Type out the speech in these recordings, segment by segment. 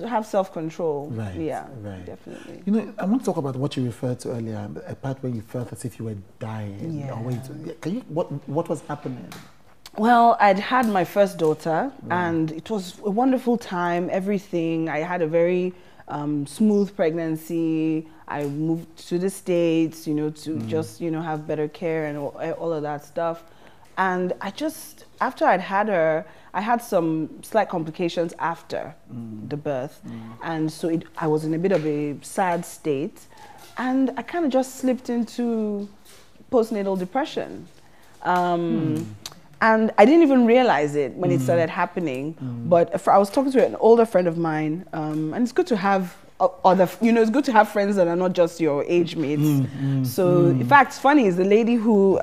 have self-control. Right. Yeah, right. Definitely. You know, I want to talk about what you referred to earlier, a part where you felt as if you were dying. Yeah. Or can you, what was happening? Well, I'd had my first daughter, right, and it was a wonderful time, everything. I had a very smooth pregnancy. I moved to the States, you know, to just, you know, have better care and all of that stuff. And I just, after I'd had her, I had some slight complications after the birth. And so I was in a bit of a sad state. And I kind of just slipped into postnatal depression. And I didn't even realize it when it started happening. But I was talking to an older friend of mine, and it's good to have other, you know, it's good to have friends that are not just your age mates. So in fact, it's funny, is the lady who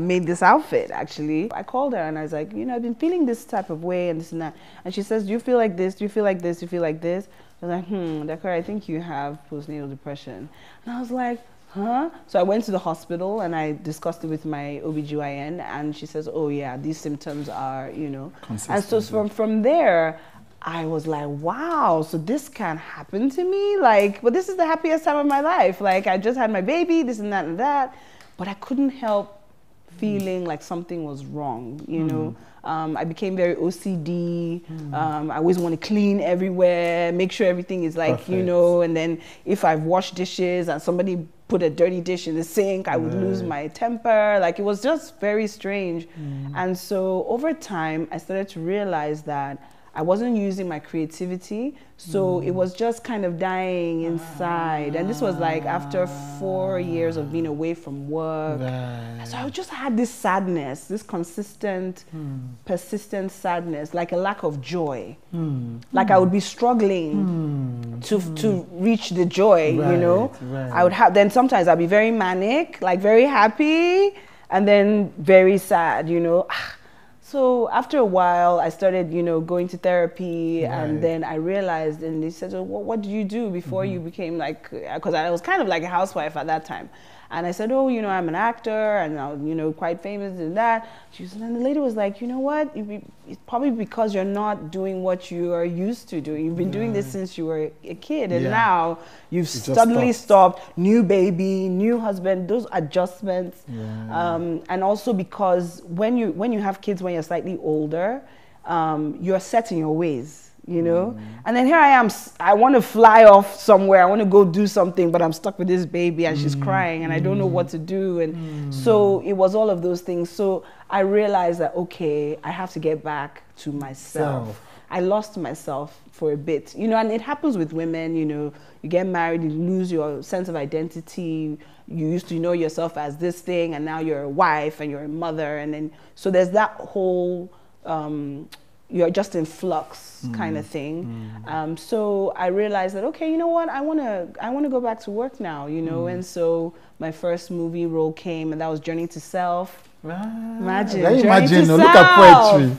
made this outfit, actually, I called her and I was like, you know, I've been feeling this type of way and this and that. And she says, do you feel like this? Do you feel like this? Do you feel like this? I was like, Dakore, I think you have postnatal depression. And I was like, huh? So I went to the hospital and I discussed it with my OBGYN, and she says, oh yeah, these symptoms are, you know. Consistent. And so from there, I was like, wow, so this can happen to me? Like, but this is the happiest time of my life. Like, I just had my baby, this and that and that. But I couldn't help feeling like something was wrong, you know? I became very OCD. I always want to clean everywhere, make sure everything is like, perfect, you know, and then if I've washed dishes and somebody put a dirty dish in the sink, I would lose my temper. Like, it was just very strange. And so over time, I started to realize that I wasn't using my creativity, so it was just kind of dying inside. And this was like after 4 years of being away from work. Right. So I just had this sadness, this consistent, persistent sadness, like a lack of joy. Like I would be struggling to reach the joy, right, you know? Right. I would have, then sometimes I'd be very manic, like very happy, and then very sad, you know? So after a while, I started, you know, going to therapy, right, and then I realized, and they said, well, what did you do before you became like, because I was kind of like a housewife at that time. And I said, oh, you know, I'm an actor and I'm, you know, quite famous and that. She was, and the lady was like, you know what, it's probably because you're not doing what you are used to doing. You've been doing this since you were a kid, and now you've suddenly stopped. New baby, new husband, those adjustments. And also because when you have kids when you're slightly older, you're set in your ways, you know? And then here I am, I want to fly off somewhere, I want to go do something, but I'm stuck with this baby and she's crying and I don't know what to do. And so it was all of those things. So I realized that, okay, I have to get back to myself. I lost myself for a bit, you know, and it happens with women, you know, you get married, you lose your sense of identity. You used to know yourself as this thing, and now you're a wife and you're a mother. And then, so there's that whole, you're just in flux kind of thing. So I realized that, okay, you know what, I want to go back to work now, you know, and so my first movie role came, and that was Journey to Self. Journey to Self. Look at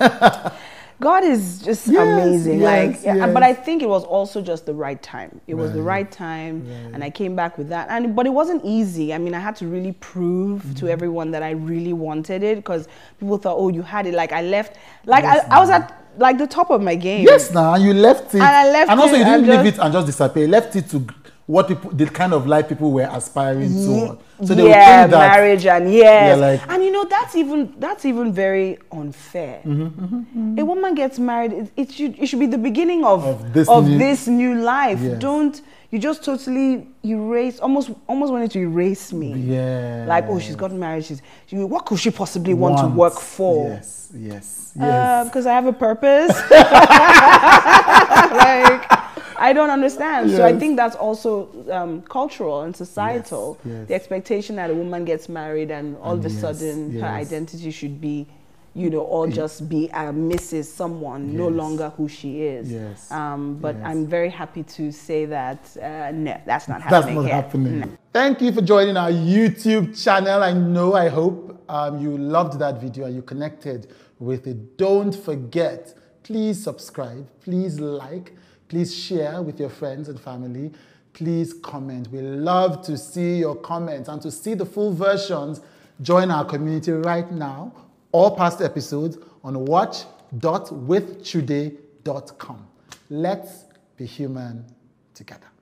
poetry. God is just amazing. Yes, like, but I think it was also just the right time. It was the right time, and I came back with that. And but it wasn't easy. I mean, I had to really prove to everyone that I really wanted it, because people thought, "Oh, you had it." Like I left. Like I was at like the top of my game. You left it, and I left it. And also, you didn't leave it and just disappear. You left it to what people, the kind of life people were aspiring to. So they would think that marriage and like, and you know, that's even very unfair. A woman gets married, it should be the beginning of this new life. Don't you just totally erase, almost wanted to erase me. Like, oh, she's gotten married, what could she possibly want to work for? Because I have a purpose. Like, I don't understand. So I think that's also cultural and societal. The expectation that a woman gets married and all of a sudden her identity should be, you know, or just be a Mrs. someone, no longer who she is. But I'm very happy to say that, no, that's not happening. No. Thank you for joining our YouTube channel. I hope you loved that video and you connected with it. Don't forget, please subscribe, please like, please share with your friends and family. Please comment. We love to see your comments. And to see the full versions, join our community right now, all past episodes on watch.withchude.com. Let's be human together.